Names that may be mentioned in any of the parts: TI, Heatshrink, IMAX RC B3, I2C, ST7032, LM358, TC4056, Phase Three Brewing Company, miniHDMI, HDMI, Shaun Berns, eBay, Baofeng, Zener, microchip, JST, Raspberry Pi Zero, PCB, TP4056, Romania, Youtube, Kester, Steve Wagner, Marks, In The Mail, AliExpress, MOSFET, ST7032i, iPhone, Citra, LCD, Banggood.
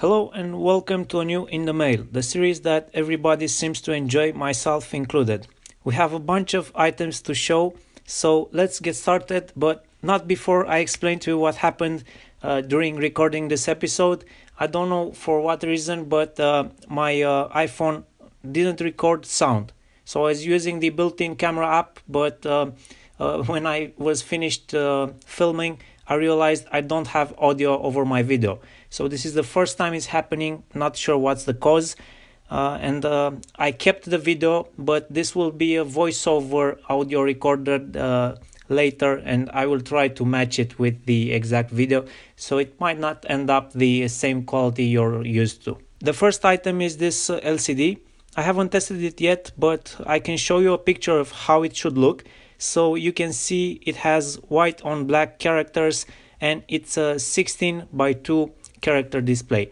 Hello and welcome to a new In The Mail, the series that everybody seems to enjoy, myself included. We have a bunch of items to show, so let's get started, but not before I explain to you what happened during recording this episode. I don't know for what reason, but my iPhone didn't record sound. So I was using the built-in camera app, but when I was finished filming, I realized I don't have audio over my video. So this is the first time it's happening, not sure what's the cause. I kept the video, but this will be a voiceover audio recorded later, and I will try to match it with the exact video, so it might not end up the same quality you're used to. The first item is this LCD. I haven't tested it yet, but I can show you a picture of how it should look. So you can see it has white on black characters and it's a 16:2 character display.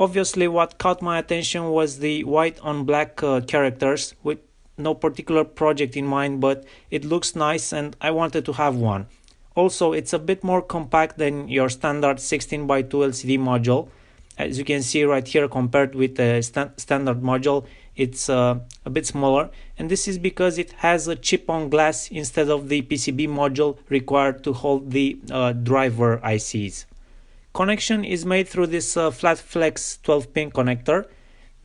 Obviously what caught my attention was the white on black characters with no particular project in mind, but it looks nice and I wanted to have one. Also, it's a bit more compact than your standard 16:2 LCD module. As you can see right here, compared with a standard module, it's a bit smaller, and this is because it has a chip on glass instead of the PCB module required to hold the driver ICs. Connection is made through this flat flex 12-pin connector.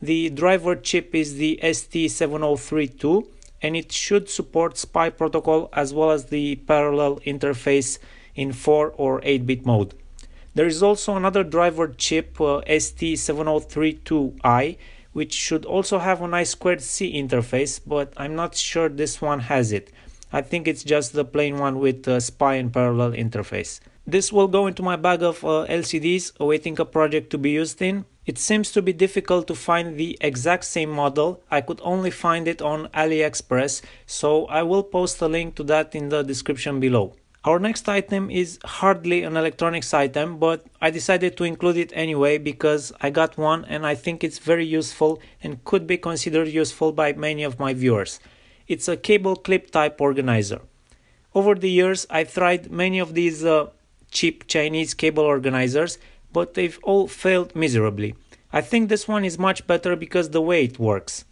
The driver chip is the ST7032, and it should support SPI protocol as well as the parallel interface in 4 or 8-bit mode. There is also another driver chip, ST7032i, which should also have an I2C interface, but I'm not sure this one has it. I think it's just the plain one with SPI and parallel interface. This will go into my bag of LCDs awaiting a project to be used in. It seems to be difficult to find the exact same model. I could only find it on AliExpress, so I will post a link to that in the description below. Our next item is hardly an electronics item, but I decided to include it anyway because I got one and I think it's very useful and could be considered useful by many of my viewers. It's a cable clip type organizer. Over the years, I've tried many of these cheap Chinese cable organizers, but they've all failed miserably. I think this one is much better because the way it works.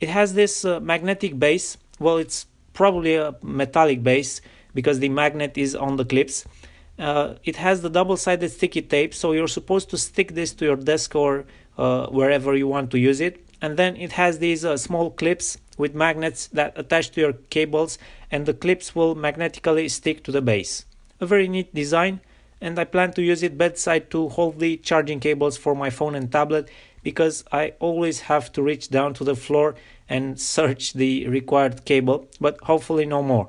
It has this magnetic base, well, it's probably a metallic base, because the magnet is on the clips. It has the double-sided sticky tape, so you're supposed to stick this to your desk or wherever you want to use it. And then it has these small clips with magnets that attach to your cables, and the clips will magnetically stick to the base. A very neat design, and I plan to use it bedside to hold the charging cables for my phone and tablet, because I always have to reach down to the floor and search the required cable, but hopefully no more.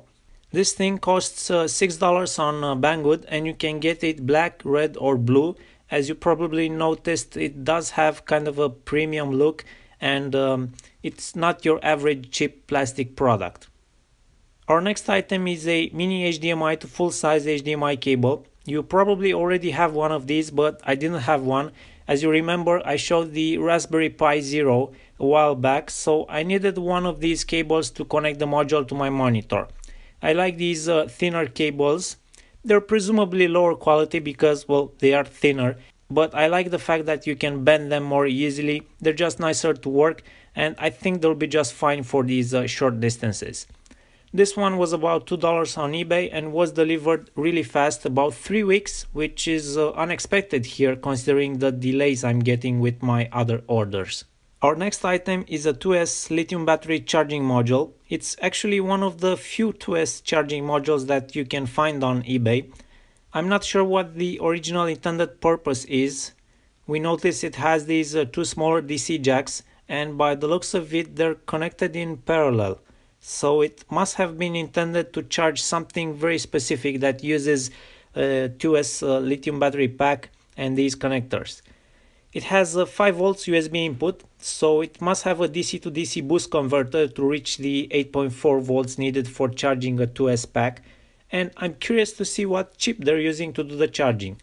This thing costs $6 on Banggood, and you can get it black, red or blue. As you probably noticed, it does have kind of a premium look, and it's not your average cheap plastic product. Our next item is a mini HDMI to full-size HDMI cable. You probably already have one of these, but I didn't have one. As you remember, I showed the Raspberry Pi Zero a while back, so I needed one of these cables to connect the module to my monitor. I like these thinner cables. They're presumably lower quality because, well, they are thinner, but I like the fact that you can bend them more easily. They're just nicer to work, and I think they'll be just fine for these short distances. This one was about $2 on eBay and was delivered really fast, about 3 weeks, which is unexpected here considering the delays I'm getting with my other orders. Our next item is a 2S lithium battery charging module. It's actually one of the few 2S charging modules that you can find on eBay. I'm not sure what the original intended purpose is. We notice it has these two smaller DC jacks, and by the looks of it they're connected in parallel. So it must have been intended to charge something very specific that uses 2S lithium battery pack and these connectors. It has a 5V USB input, so it must have a DC to DC boost converter to reach the 8.4V needed for charging a 2S pack, and I'm curious to see what chip they're using to do the charging.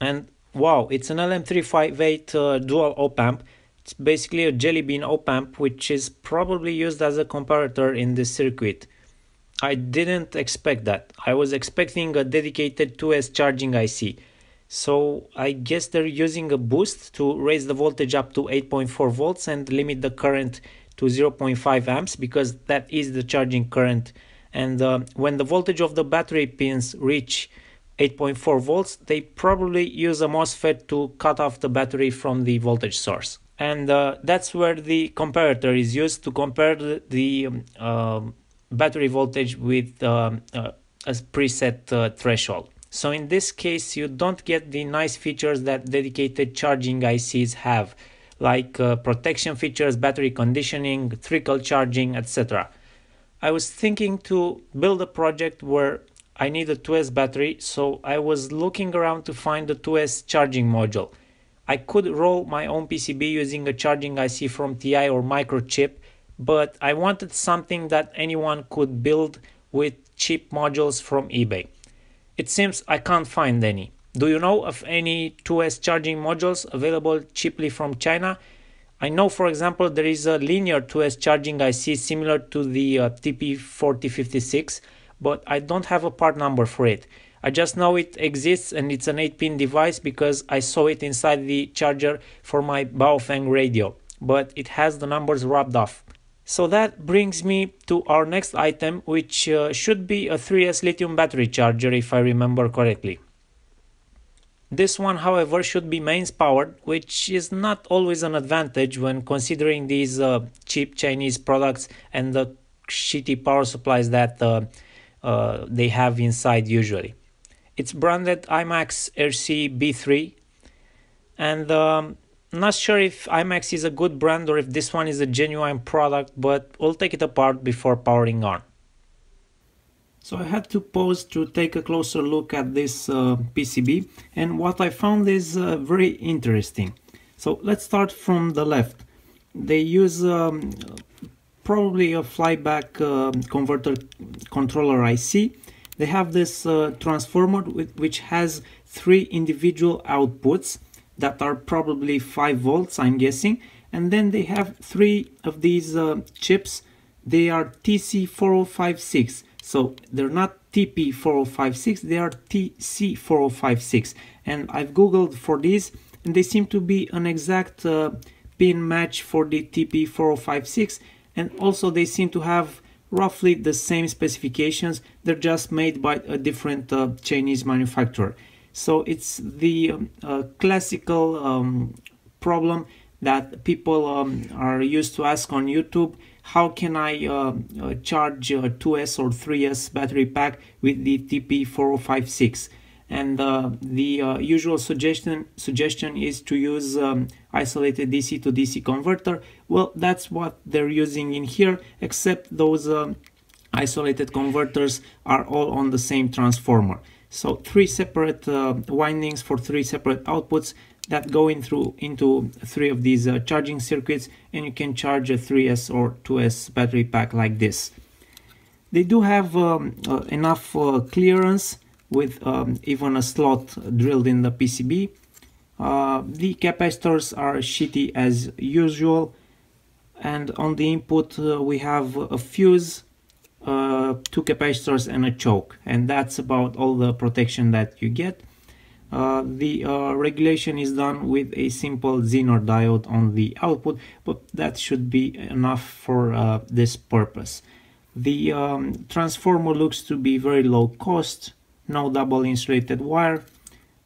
And wow, it's an LM358 dual op-amp. It's basically a jelly bean op-amp, which is probably used as a comparator in this circuit. I didn't expect that. I was expecting a dedicated 2S charging IC. So I guess they're using a boost to raise the voltage up to 8.4 volts and limit the current to 0.5 amps, because that is the charging current. And when the voltage of the battery pins reach 8.4 volts, they probably use a MOSFET to cut off the battery from the voltage source. And that's where the comparator is used to compare the battery voltage with a preset threshold. So in this case, you don't get the nice features that dedicated charging ICs have, like protection features, battery conditioning, trickle charging, etc. I was thinking to build a project where I need a 2S battery, so I was looking around to find the 2S charging module. I could roll my own PCB using a charging IC from TI or microchip, but I wanted something that anyone could build with cheap modules from eBay. It seems I can't find any. Do you know of any 2S charging modules available cheaply from China? I know, for example, there is a linear 2S charging IC similar to the TP4056, but I don't have a part number for it. I just know it exists, and it's an 8-pin device because I saw it inside the charger for my Baofeng radio, but it has the numbers rubbed off. So that brings me to our next item, which should be a 3S lithium battery charger if I remember correctly. This one, however, should be mains powered, which is not always an advantage when considering these cheap Chinese products and the shitty power supplies that they have inside usually. It's branded IMAX RC B3, and not sure if IMAX is a good brand or if this one is a genuine product, but we'll take it apart before powering on. So I had to pause to take a closer look at this PCB, and what I found is very interesting. So let's start from the left. They use probably a flyback converter controller IC. They have this transformer which has three individual outputs that are probably 5 volts, I'm guessing. And then they have three of these chips. They are TC4056. So they're not TP4056, they are TC4056. And I've Googled for these, and they seem to be an exact pin match for the TP4056. And also they seem to have roughly the same specifications. They're just made by a different Chinese manufacturer. So it's the classical problem that people are used to ask on YouTube: how can I charge a 2S or 3S battery pack with the TP4056? And the usual suggestion is to use isolated DC to DC converter. Well, that's what they're using in here, except those isolated converters are all on the same transformer. So three separate windings for three separate outputs that go in through into three of these charging circuits, and you can charge a 3S or 2S battery pack like this. They do have enough clearance with even a slot drilled in the PCB. The capacitors are shitty as usual, and on the input we have a fuse, two capacitors and a choke, and that's about all the protection that you get. The regulation is done with a simple Zener diode on the output, but that should be enough for this purpose. The transformer looks to be very low cost, no double insulated wire,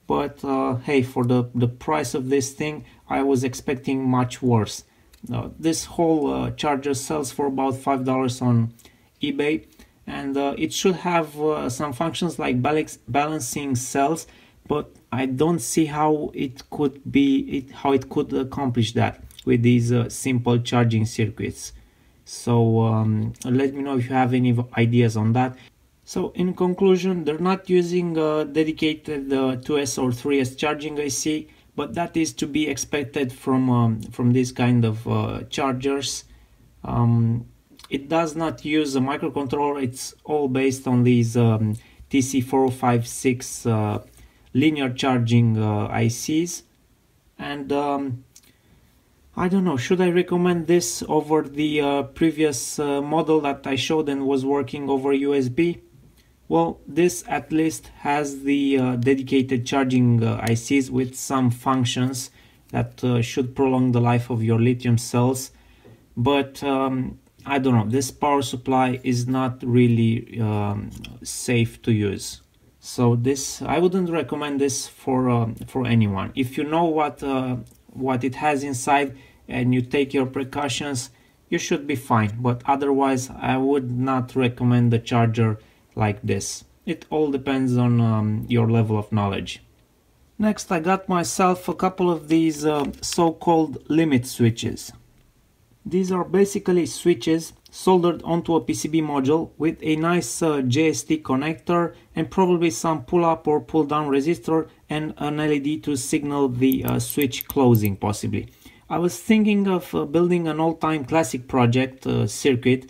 but hey, for the price of this thing, I was expecting much worse. This whole charger sells for about $5 on eBay, and it should have some functions like balancing cells, but I don't see how it could accomplish that with these simple charging circuits. So let me know if you have any ideas on that. So in conclusion, they're not using a dedicated 2S or 3S charging IC, but that is to be expected from this kind of chargers. It does not use a microcontroller. It's all based on these TC4056 linear charging ICs. And I don't know, should I recommend this over the previous model that I showed and was working over USB? Well, this at least has the dedicated charging ICs with some functions that should prolong the life of your lithium cells, but I don't know, this power supply is not really safe to use. So this, I wouldn't recommend this for anyone. If you know what it has inside and you take your precautions, you should be fine, but otherwise I would not recommend the charger like this. It all depends on your level of knowledge. Next, I got myself a couple of these so-called limit switches. These are basically switches soldered onto a PCB module with a nice JST connector and probably some pull-up or pull-down resistor and an LED to signal the switch closing, possibly. I was thinking of building an all-time classic project circuit.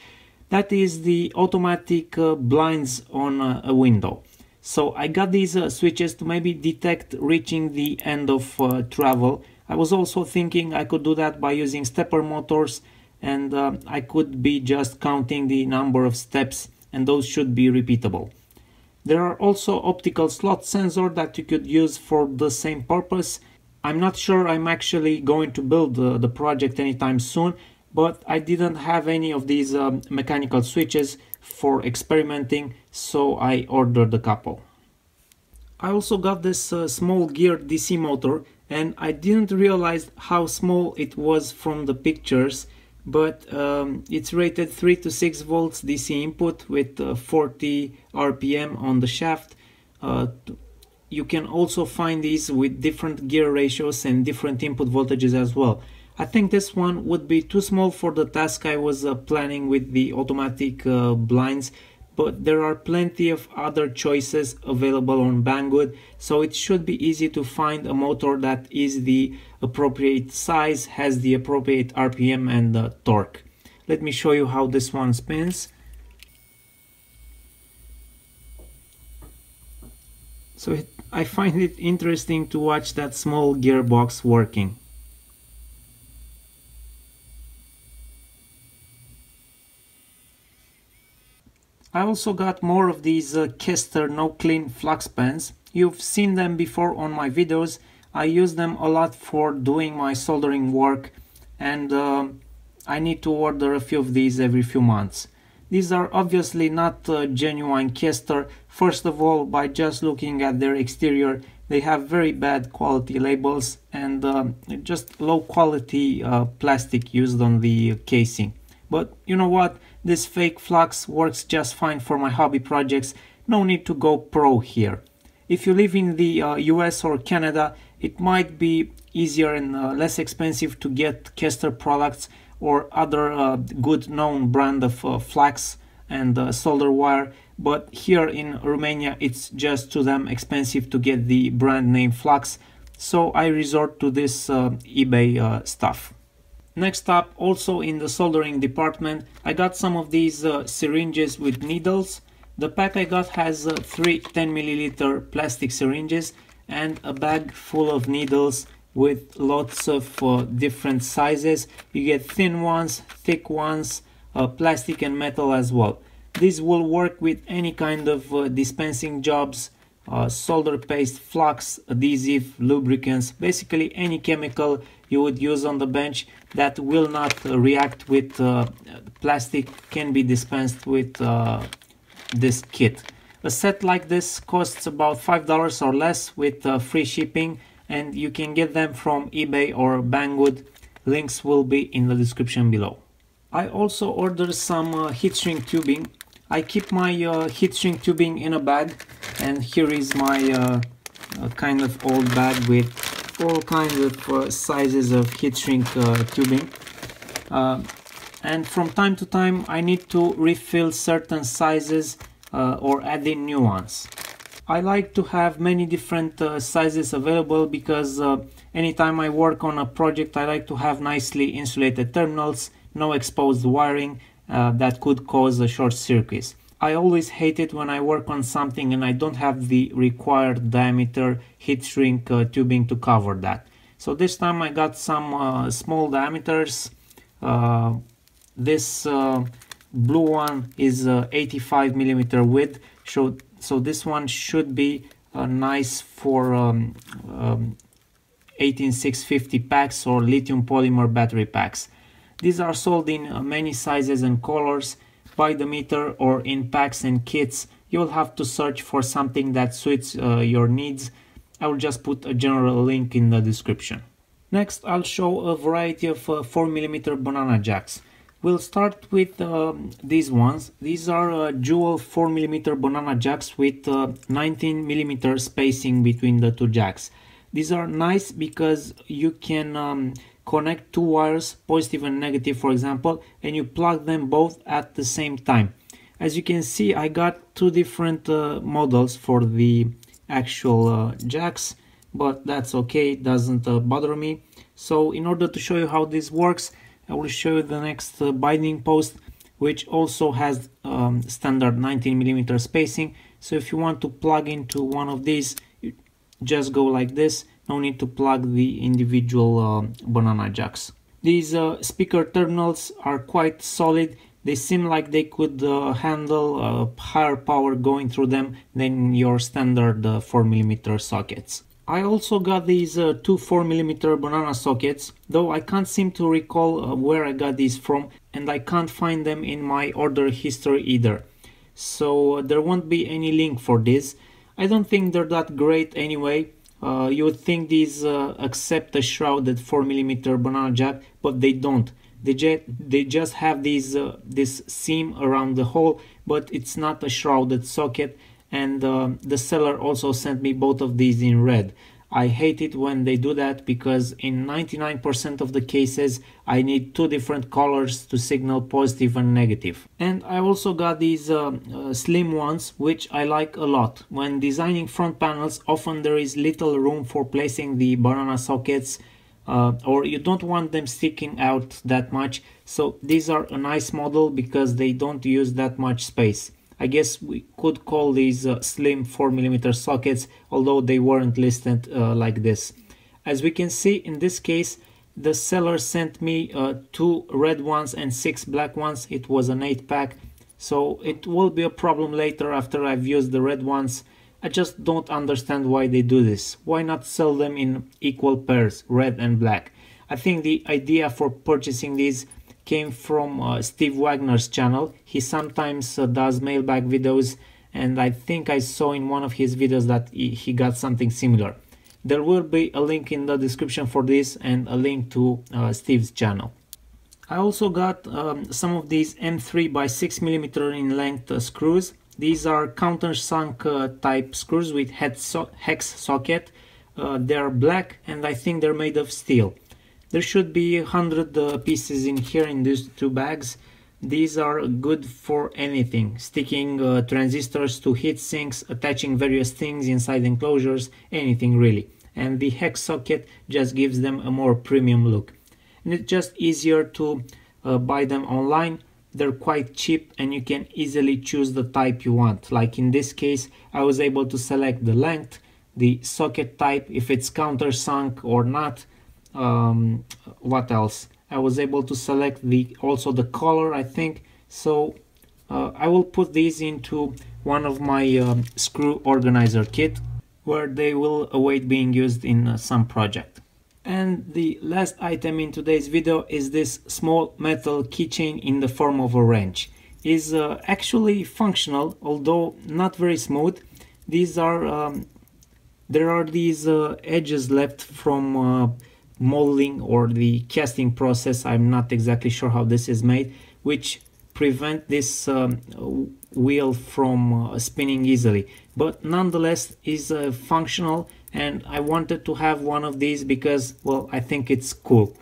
That is the automatic blinds on a window. So I got these switches to maybe detect reaching the end of travel. I was also thinking I could do that by using stepper motors, and I could be just counting the number of steps, and those should be repeatable. There are also optical slot sensors that you could use for the same purpose. I'm not sure I'm actually going to build the project anytime soon, but I didn't have any of these mechanical switches for experimenting, so I ordered a couple. I also got this small geared DC motor, and I didn't realize how small it was from the pictures, but it's rated 3 to 6 volts DC input with 40 RPM on the shaft. You can also find these with different gear ratios and different input voltages as well. I think this one would be too small for the task I was planning with the automatic blinds, but there are plenty of other choices available on Banggood, so it should be easy to find a motor that is the appropriate size, has the appropriate RPM and torque. Let me show you how this one spins. So I find it interesting to watch that small gearbox working. I also got more of these Kester no-clean flux pens. You've seen them before on my videos. I use them a lot for doing my soldering work, and I need to order a few of these every few months. These are obviously not genuine Kester. First of all, by just looking at their exterior, they have very bad quality labels and just low quality plastic used on the casing. But you know what? This fake flux works just fine for my hobby projects. No need to go pro here. If you live in the US or Canada, it might be easier and less expensive to get Kester products or other good known brand of flux and solder wire, but here in Romania it's just to them expensive to get the brand name flux, so I resort to this eBay stuff. Next up, also in the soldering department, I got some of these syringes with needles. The pack I got has 3 10 ml plastic syringes and a bag full of needles with lots of different sizes. You get thin ones, thick ones, plastic and metal as well. These will work with any kind of dispensing jobs, solder paste, flux, adhesive, lubricants, basically any chemical you would use on the bench that will not react with plastic can be dispensed with this kit. A set like this costs about $5 or less with free shipping, and you can get them from eBay or Banggood. Links will be in the description below. I also ordered some heat shrink tubing. I keep my heat shrink tubing in a bag, and here is my kind of old bag with all kinds of sizes of heat shrink tubing, and from time to time I need to refill certain sizes or add in new ones. I like to have many different sizes available because anytime I work on a project I like to have nicely insulated terminals, no exposed wiring that could cause a short circuit. I always hate it when I work on something and I don't have the required diameter heat shrink tubing to cover that. So this time I got some small diameters. This blue one is 85 mm width, So this one should be nice for 18650 packs or lithium polymer battery packs. These are sold in many sizes and colors. By the meter or in packs and kits, you'll have to search for something that suits your needs. I will just put a general link in the description. Next, I'll show a variety of 4mm banana jacks. We'll start with these ones. These are dual 4mm banana jacks with 19mm spacing between the two jacks. These are nice because you can connect two wires, positive and negative for example, and you plug them both at the same time. As you can see, I got two different models for the actual jacks, but that's okay, it doesn't bother me. So in order to show you how this works, I will show you the next binding post, which also has standard 19mm spacing. So if you want to plug into one of these, you just go like this. No need to plug the individual banana jacks. These speaker terminals are quite solid. They seem like they could handle higher power going through them than your standard 4mm sockets. I also got these two 4mm banana sockets, though I can't seem to recall where I got these from, and I can't find them in my order history either. So there won't be any link for this. I don't think they're that great anyway. You would think these accept a shrouded 4mm banana jack, but they don't. They just have these this seam around the hole, but it's not a shrouded socket, and the seller also sent me both of these in red. I hate it when they do that, because in 99% of the cases I need two different colors to signal positive and negative. And I also got these slim ones, which I like a lot. When designing front panels, often there is little room for placing the banana sockets, or you don't want them sticking out that much, so these are a nice model because they don't use that much space. I guess we could call these slim 4mm sockets, although they weren't listed like this. As we can see, in this case, the seller sent me two red ones and six black ones. It was an 8-pack, so it will be a problem later after I've used the red ones. I just don't understand why they do this. Why not sell them in equal pairs, red and black? I think the idea for purchasing these came from Steve Wagner's channel. He sometimes does mailbag videos, and I think I saw in one of his videos that he got something similar. There will be a link in the description for this and a link to Steve's channel. I also got some of these M3 by 6mm in length screws. These are countersunk type screws with hex socket. They are black, and I think they're made of steel. There should be 100 pieces in here in these two bags. These are good for anything: sticking transistors to heat sinks, attaching various things inside enclosures, anything really. And the hex socket just gives them a more premium look. And it's just easier to buy them online. They're quite cheap, and you can easily choose the type you want. Like in this case, I was able to select the length, the socket type, if it's countersunk or not. What else? I was able to select also the color, I think. So I will put these into one of my screw organizer kit, where they will await being used in some project. And the last item in today's video is this small metal keychain in the form of a wrench. Is actually functional, although not very smooth. These are there are these edges left from molding or the casting process. I'm not exactly sure how this is made, which prevent this wheel from spinning easily, but nonetheless is functional, and I wanted to have one of these because, well, I think it's cool.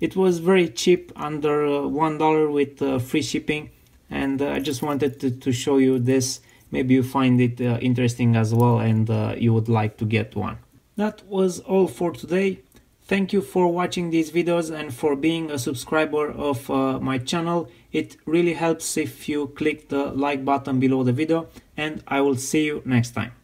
It was very cheap, under $1 with free shipping, and I just wanted to show you this. Maybe you find it interesting as well, and you would like to get one. That was all for today. Thank you for watching these videos and for being a subscriber of my channel. It really helps if you click the like button below the video, and I will see you next time.